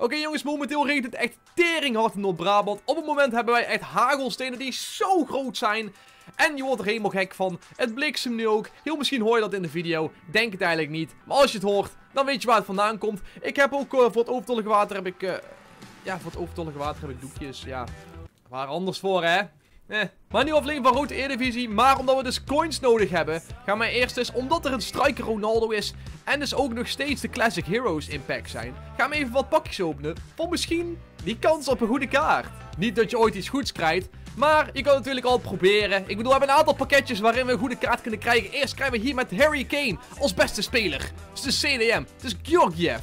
Oké, jongens, momenteel regent het echt teringhard in Noord-Brabant. Op het moment hebben wij echt hagelstenen die zo groot zijn. En je wordt er helemaal gek van. Het bliksemt nu ook. Heel misschien hoor je dat in de video. Denk het eigenlijk niet. Maar als je het hoort, dan weet je waar het vandaan komt. Ik heb ook voor het overtollige water heb ik... voor het overtollige water heb ik doekjes. Ja, waar anders voor, hè? Maar nu aflevering van Rood Eredivisie. Maar omdat we dus coins nodig hebben, gaan wij eerst eens, omdat er een striker Ronaldo is en dus ook nog steeds de Classic Heroes in pack zijn, gaan we even wat pakjes openen voor misschien die kans op een goede kaart. Niet dat je ooit iets goeds krijgt, maar je kan het natuurlijk al proberen. Ik bedoel, we hebben een aantal pakketjes waarin we een goede kaart kunnen krijgen. Eerst krijgen we hier met Harry Kane als beste speler. Het is de CDM, het is Georgiev.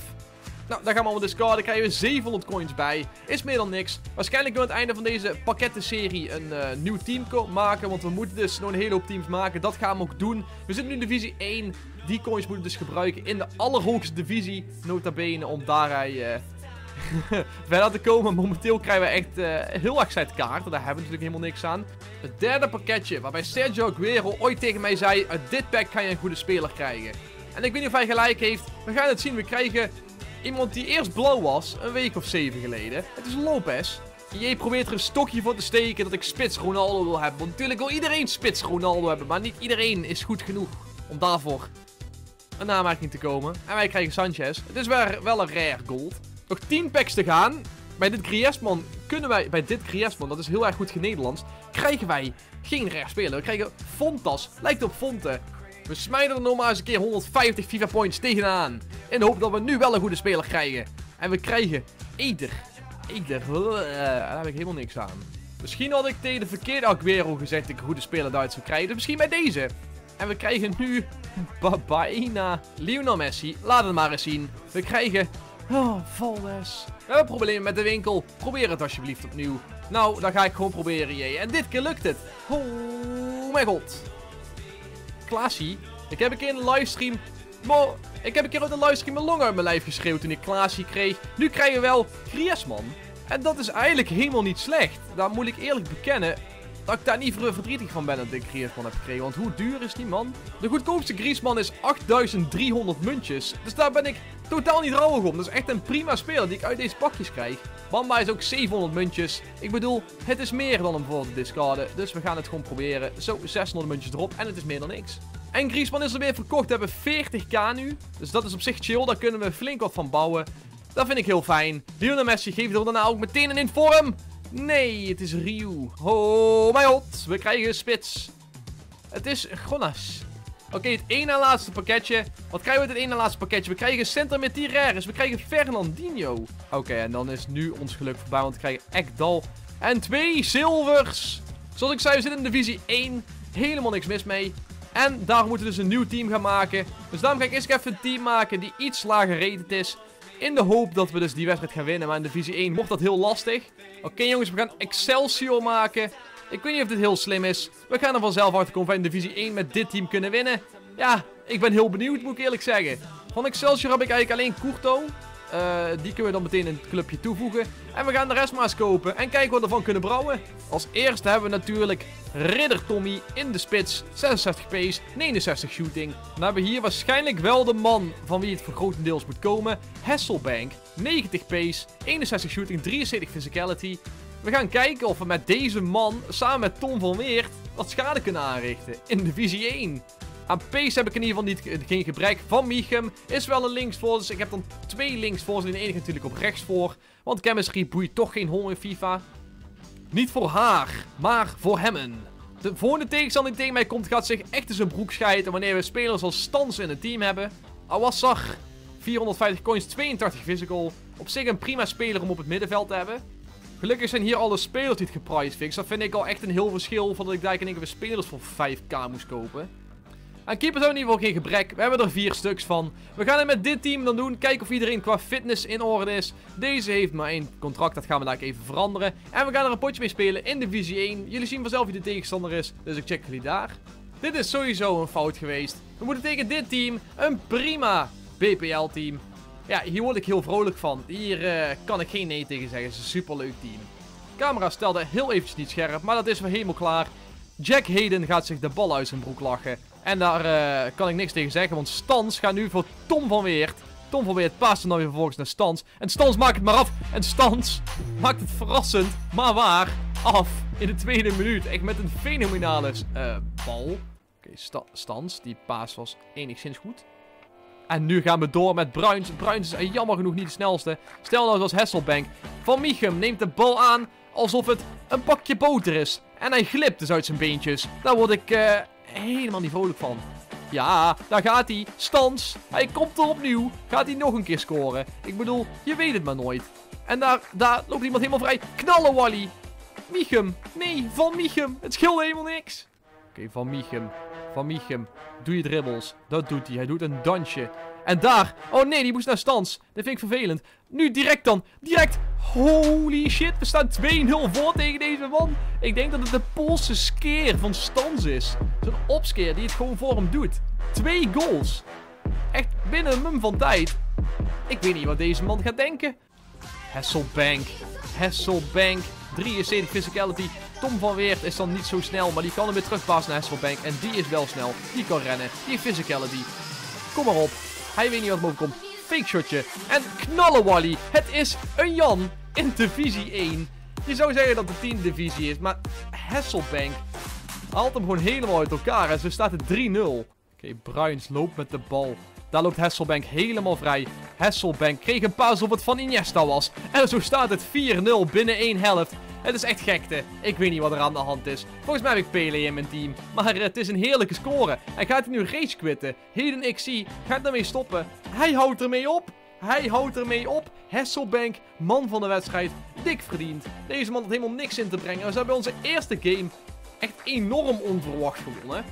Nou, daar gaan we allemaal discarden. Daar krijgen we 700 coins bij. Is meer dan niks. Waarschijnlijk kunnen we aan het einde van deze pakkettenserie een nieuw team maken. Want we moeten dus nog een hele hoop teams maken. Dat gaan we ook doen. We zitten nu in divisie 1. Die coins moeten we dus gebruiken in de allerhoogste divisie. Nota bene om daar verder te komen. Momenteel krijgen we echt heel erg zijn kaarten. Daar hebben we natuurlijk helemaal niks aan. Het derde pakketje waarbij Sergio Aguero ooit tegen mij zei: uit dit pack kan je een goede speler krijgen. En ik weet niet of hij gelijk heeft. We gaan het zien. We krijgen... iemand die eerst blauw was, een week of 7 geleden. Het is Lopez. Je probeert er een stokje voor te steken dat ik spits Ronaldo wil hebben. Want natuurlijk wil iedereen spits Ronaldo hebben. Maar niet iedereen is goed genoeg om daarvoor een aanmerking te komen. En wij krijgen Sanchez. Het is wel een rare gold. Nog 10 packs te gaan. Bij dit Griezmann kunnen wij... bij dit Griezmann, dat is heel erg goed genederlands, krijgen wij geen rare speler. We krijgen Fontas. Lijkt op Fonte. We smijden er normaal eens een keer 150 FIFA points tegenaan. In de hoop dat we nu wel een goede speler krijgen. En we krijgen Eder. Eder. Daar heb ik helemaal niks aan. Misschien had ik tegen de verkeerde Aguero gezegd dat ik een goede speler Duits zou krijgen. Dus misschien bij deze. En we krijgen nu... Babaina. Lionel Messi. Laat het maar eens zien. We krijgen... Valdes. We hebben problemen met de winkel. Probeer het alsjeblieft opnieuw. Nou, dan ga ik gewoon proberen, jee. En dit keer lukt het. Oh mijn god. Klaasie. Ik heb een keer in de livestream... mijn long uit mijn lijf geschreeuwd toen ik Klaasie kreeg. Nu krijgen we wel Griezmann. En dat is eigenlijk helemaal niet slecht. Daar moet ik eerlijk bekennen dat ik daar niet verdrietig van ben dat ik Griezmann heb gekregen. Want hoe duur is die man? De goedkoopste Griezmann is 8300 muntjes. Dus daar ben ik totaal niet rouwig om. Dat is echt een prima speler die ik uit deze pakjes krijg. Bamba is ook 700 muntjes. Ik bedoel, het is meer dan hem voor te discarden. Dus we gaan het gewoon proberen. Zo, 600 muntjes erop en het is meer dan niks. En Griezmann is er weer verkocht. We hebben 40k nu. Dus dat is op zich chill. Daar kunnen we flink wat van bouwen. Dat vind ik heel fijn. Lionel Messi geeft er daarna ook meteen een inform. Nee, het is Ryu. Oh my god. We krijgen spits. Het is Gonas. Oké, het één na laatste pakketje. Wat krijgen we uit het één na laatste pakketje? We krijgen Center met Tirares. We krijgen Fernandinho. Oké, en dan is nu ons geluk voorbij. Want we krijgen Ekdal. En 2 zilvers. Zoals ik zei, we zitten in divisie 1. Helemaal niks mis mee. En daar moeten we dus een nieuw team gaan maken. Dus daarom ga ik eerst even een team maken die iets lager rated is. In de hoop dat we dus die wedstrijd gaan winnen. Maar in divisie 1 mocht dat heel lastig. Oké, jongens, we gaan Excelsior maken. Ik weet niet of dit heel slim is. We gaan er vanzelf achter komen of we in divisie 1 met dit team kunnen winnen. Ja, ik ben heel benieuwd, moet ik eerlijk zeggen. Van Excelsior heb ik eigenlijk alleen Courto. Die kunnen we dan meteen in het clubje toevoegen. En we gaan de rest maar eens kopen. En kijken wat we ervan kunnen brouwen. Als eerste hebben we natuurlijk Ridder Tommy in de spits. 66 pace, 69 shooting. Dan hebben we hier waarschijnlijk wel de man van wie het voor grotendeels moet komen. Hasselbaink, 90 pace, 61 shooting, 73 physicality. We gaan kijken of we met deze man, samen met Tom van Weert, wat schade kunnen aanrichten in divisie 1. Aan pace heb ik in ieder geval geen gebrek. Van Michem is wel een linksvoor. Dus ik heb dan 2 linksvoors en de enige natuurlijk op rechtsvoor. Want chemistry boeit toch geen hol in FIFA. Niet voor haar, maar voor hemmen. De volgende tegenstander die tegen mij komt gaat zich echt in zijn broek scheiden wanneer we spelers als Stans in het team hebben. Awassar, 450 coins, 82 physical. Op zich een prima speler om op het middenveld te hebben. Gelukkig zijn hier alle spelers die het gepricefixed. Dat vind ik al echt een heel verschil van dat ik daar in één keer weer spelers voor 5k moest kopen. Aan keepers hebben we in ieder geval geen gebrek. We hebben er 4 stuks van. We gaan het met dit team dan doen. Kijken of iedereen qua fitness in orde is. Deze heeft maar 1 contract. Dat gaan we daar even veranderen. En we gaan er een potje mee spelen in divisie 1. Jullie zien vanzelf wie de tegenstander is. Dus ik check jullie daar. Dit is sowieso een fout geweest. We moeten tegen dit team een prima BPL team. Ja, hier word ik heel vrolijk van. Hier kan ik geen nee tegen zeggen. Het is een superleuk team. De camera stelde heel eventjes niet scherp. Maar dat is weer helemaal klaar. Jack Hayden gaat zich de bal uit zijn broek lachen. En daar kan ik niks tegen zeggen, want Stans gaat nu voor Tom van Weert. Tom probeert paas en dan weer vervolgens naar Stans. En Stans maakt het maar af. En Stans maakt het verrassend, maar waar, af in de tweede minuut. Echt met een fenomenale bal. Stans, die paas was enigszins goed. En nu gaan we door met Bruins. Bruins is jammer genoeg niet de snelste. Stel nou zoals Hasselbaink. Van Michum neemt de bal aan alsof het een pakje boter is. En hij glipt dus uit zijn beentjes. Daar word ik helemaal niet vrolijk van. Ja, daar gaat hij. Stans. Hij komt er opnieuw. Gaat hij nog een keer scoren? Ik bedoel, je weet het maar nooit. En daar loopt iemand helemaal vrij. Knallen, Wally. Michum. Nee, Van Michum. Het scheelde helemaal niks. Oké, Van Michum. Van Michum, doe je dribbles. Dat doet hij. Hij doet een dansje. En daar. Oh nee, die moest naar Stans. Dat vind ik vervelend. Nu direct dan. Direct. Holy shit. We staan 2-0 voor tegen deze man. Ik denk dat het de Poolse skeer van Stans is. Zo'n opskeer die het gewoon voor hem doet. 2 goals. Echt binnen een mum van tijd. Ik weet niet wat deze man gaat denken. Hasselbaink. Hasselbaink. 73 physicality. Tom van Weert is dan niet zo snel, maar die kan hem weer terugpassen naar Hasselbaink. En die is wel snel. Die kan rennen. Die heeft physicality. Kom maar op. Hij weet niet wat hem overkomt. Fake shotje. En knallen, Wally. Het is een Jan in Divisie 1. Je zou zeggen dat de 10e divisie is, maar Hasselbaink haalt hem gewoon helemaal uit elkaar. En zo staat het 3-0. Oké, Bruins loopt met de bal. Daar loopt Hasselbaink helemaal vrij. Hasselbaink kreeg een paas op het van Iniesta was. En zo staat het 4-0 binnen 1 helft. Het is echt gekte. Ik weet niet wat er aan de hand is. Volgens mij heb ik Pele in mijn team. Maar het is een heerlijke score. En gaat hij nu race quitten? Heden XC gaat daarmee stoppen. Hij houdt ermee op. Hij houdt ermee op. Hasselbaink, man van de wedstrijd. Dik verdiend. Deze man had helemaal niks in te brengen. We zijn bij onze eerste game echt enorm onverwacht gewonnen.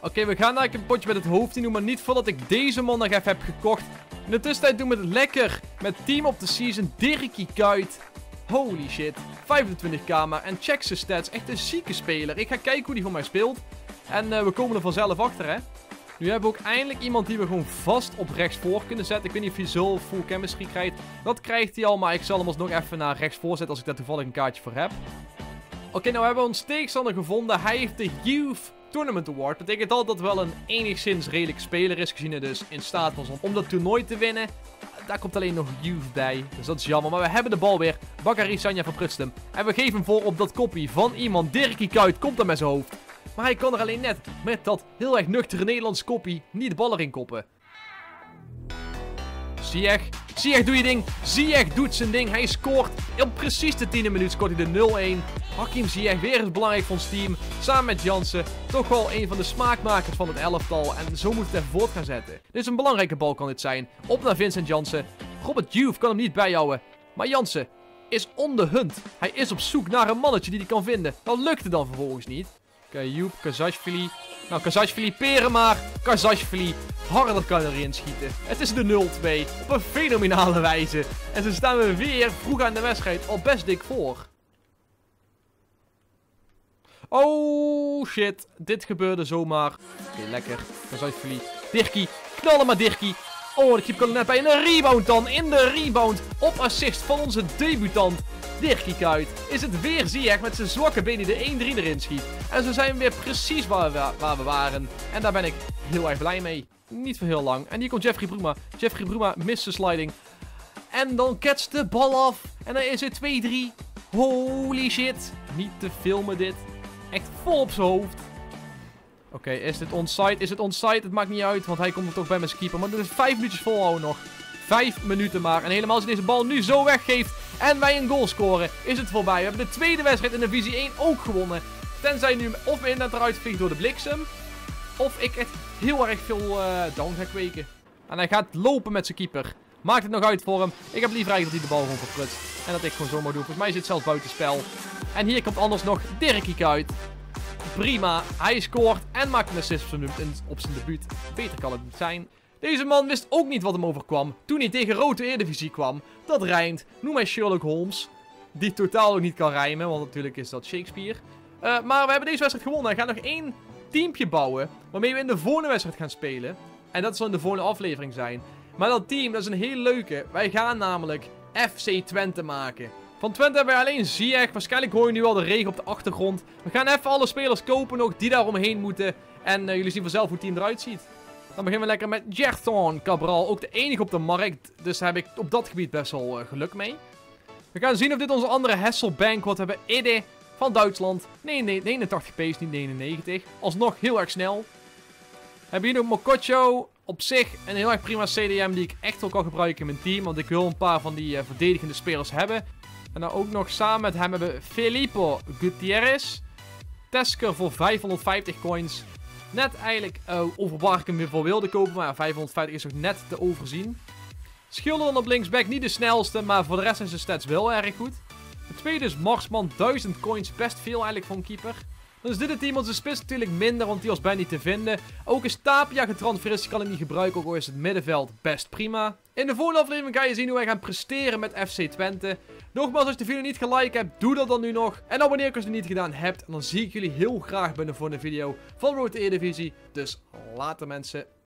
Oké, we gaan naar een potje met het hoofd doen, maar niet voordat ik deze man nog even heb gekocht. In de tussentijd doen we het lekker met Team of the Season, Dirkie Kuyt. Holy shit, 25k maar en check zijn stats, echt een zieke speler. Ik ga kijken hoe die voor mij speelt en we komen er vanzelf achter, hè. Nu hebben we ook eindelijk iemand die we gewoon vast op rechts voor kunnen zetten. Ik weet niet of hij zo full chemistry krijgt. Dat krijgt hij al, maar ik zal hem alsnog even naar rechts voor zetten als ik daar toevallig een kaartje voor heb. Oké, nou hebben we ons tegenstander gevonden. Hij heeft de Youth Tournament Award. Betekent al dat het wel een enigszins redelijk speler is, gezien hij dus in staat was om dat toernooi te winnen. Daar komt alleen nog Youth bij, dus dat is jammer. Maar we hebben de bal weer. Bakary Sanja verprutst hem. En we geven hem voor op dat koppie van iemand. Dirkie Kuyt komt dan met zijn hoofd. Maar hij kan er alleen net met dat heel erg nuchtere Nederlands koppie niet de bal erin koppen. Ziyech. Ziyech doet je ding. Ziyech doet zijn ding. Hij scoort. Op precies de 10e minuut scoort hij de 0-1. Hakim Ziyech weer eens belangrijk voor ons team. Samen met Jansen. Toch wel een van de smaakmakers van het elftal. En zo moet het even voort gaan zetten. Dit is een belangrijke bal kan dit zijn. Op naar Vincent Jansen. Robert Juve kan hem niet bijhouden. Maar Jansen is on the hunt. Hij is op zoek naar een mannetje die hij kan vinden. Dat lukte dan vervolgens niet. Kajoub, Kazashvili. Nou, Kazashvili, peren maar. Kazashvili, harder kan erin schieten. Het is de 0-2 op een fenomenale wijze. En zo staan we weer vroeg aan de wedstrijd al best dik voor. Oh shit, dit gebeurde zomaar. Oké, lekker. Kazashvili, Dirkie, knallen maar Dirkie. Oh, de keeper kan er net bij. En een rebound dan. In de rebound. Op assist van onze debutant. Dirkie Kuyt. Is het weer Ziyech met zijn zwakke been die de 1-3 erin schiet. En zo zijn we weer precies waar we waren. En daar ben ik heel erg blij mee. Niet voor heel lang. En hier komt Jeffrey Bruma. Jeffrey Bruma mist de sliding. En dan catcht de bal af. En dan is het 2-3. Holy shit. Niet te filmen dit. Echt vol op zijn hoofd. Oké, is dit onside? Is het onside? Het maakt niet uit, want hij komt er toch bij met keeper. Maar er is 5 minuutjes volhouden nog. 5 minuten maar. En helemaal als hij deze bal nu zo weggeeft en wij een goal scoren, is het voorbij. We hebben de tweede wedstrijd in Divisie 1 ook gewonnen. Tenzij nu of mijn internet eruit vliegt door de bliksem, of ik echt heel erg veel down ga kweken. En hij gaat lopen met zijn keeper. Maakt het nog uit voor hem. Ik heb liever eigenlijk dat hij de bal gewoon verprutst. En dat ik gewoon zomaar doe. Volgens mij zit zelfs buitenspel. En hier komt anders nog Dirkie Kuyt. Prima, hij scoort en maakt een assist op zijn debuut. Beter kan het niet zijn. Deze man wist ook niet wat hem overkwam toen hij tegen Rood de Eredivisie kwam. Dat rijmt. Noem mij Sherlock Holmes. Die totaal ook niet kan rijmen, want natuurlijk is dat Shakespeare. Maar we hebben deze wedstrijd gewonnen. We gaan nog 1 teampje bouwen waarmee we in de volgende wedstrijd gaan spelen. En dat zal in de volgende aflevering zijn. Maar dat team, dat is een heel leuke. Wij gaan namelijk FC Twente maken. Van Twente hebben we alleen Ziyech. Waarschijnlijk hoor je nu al de regen op de achtergrond. We gaan even alle spelers kopen nog die daar omheen moeten. En jullie zien vanzelf hoe het team eruit ziet. Dan beginnen we lekker met Gerson Cabral. Ook de enige op de markt. Dus daar heb ik op dat gebied best wel geluk mee. We gaan zien of dit onze andere Hasselbaink wordt. We hebben Ede van Duitsland. Nee, 89 pace, niet 99. Alsnog heel erg snel. We hebben hier nog Mokotjo. Op zich een heel erg prima CDM die ik echt wel kan gebruiken in mijn team. Want ik wil een paar van die verdedigende spelers hebben. En dan ook nog samen met hem hebben we Filippo Gutierrez. Tesker voor 550 coins. Net eigenlijk over waar ik hem weer voor wilde kopen. Maar 550 is nog net te overzien. Schilder dan op linksback. Niet de snelste, maar voor de rest zijn zijn stats wel erg goed. De tweede is Marsman. 1000 coins. Best veel eigenlijk voor een keeper. Dan is dit het team. Want zijn spits natuurlijk minder, want die was bijna niet te vinden. Ook is Tapia getransfereerd. Ik kan hem niet gebruiken. Ook al is het middenveld best prima. In de volgende aflevering ga je zien hoe wij gaan presteren met FC Twente. Nogmaals, als je de video niet geliked hebt, doe dat dan nu nog. En abonneer als je het niet gedaan hebt. En dan zie ik jullie heel graag bij de volgende video van Road to Eredivisie. Dus later mensen.